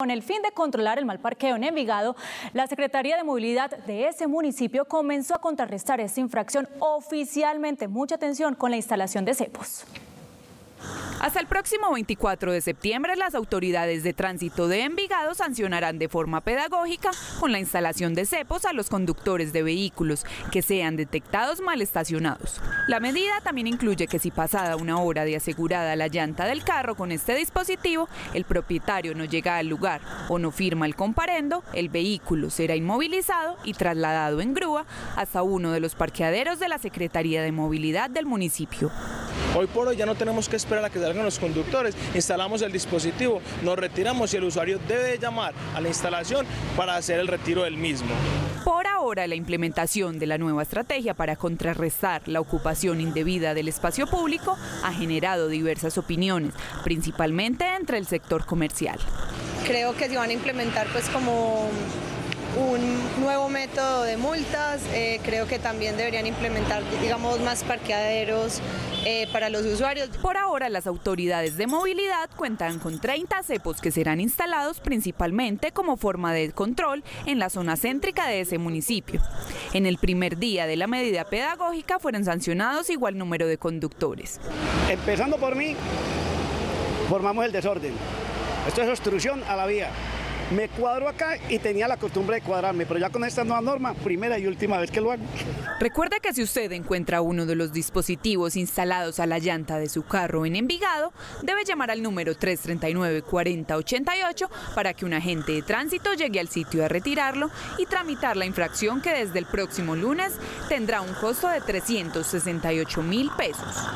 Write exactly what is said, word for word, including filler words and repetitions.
Con el fin de controlar el mal parqueo en Envigado, la Secretaría de Movilidad de ese municipio comenzó a contrarrestar esta infracción oficialmente. Mucha atención con la instalación de cepos. Hasta el próximo veinticuatro de septiembre, las autoridades de tránsito de Envigado sancionarán de forma pedagógica con la instalación de cepos a los conductores de vehículos que sean detectados mal estacionados. La medida también incluye que si pasada una hora de asegurada la llanta del carro con este dispositivo, el propietario no llega al lugar o no firma el comparendo, el vehículo será inmovilizado y trasladado en grúa hasta uno de los parqueaderos de la Secretaría de Movilidad del municipio. Hoy por hoy ya no tenemos que esperar a que salgan los conductores, instalamos el dispositivo, nos retiramos y el usuario debe llamar a la instalación para hacer el retiro del mismo. Por ahora, la implementación de la nueva estrategia para contrarrestar la ocupación indebida del espacio público ha generado diversas opiniones, principalmente entre el sector comercial. Creo que se van a implementar pues como un nuevo método de multas, eh, creo que también deberían implementar, digamos, más parqueaderos eh, para los usuarios. Por ahora, las autoridades de movilidad cuentan con treinta cepos que serán instalados principalmente como forma de control en la zona céntrica de ese municipio. En el primer día de la medida pedagógica fueron sancionados igual número de conductores. Empezando por mí, formamos el desorden. Esto es obstrucción a la vía. Me cuadro acá y tenía la costumbre de cuadrarme, pero ya con esta nueva norma, primera y última vez que lo hago. Recuerde que si usted encuentra uno de los dispositivos instalados a la llanta de su carro en Envigado, debe llamar al número tres tres nueve, cuatro cero ocho ocho para que un agente de tránsito llegue al sitio a retirarlo y tramitar la infracción que desde el próximo lunes tendrá un costo de trescientos sesenta y ocho mil pesos.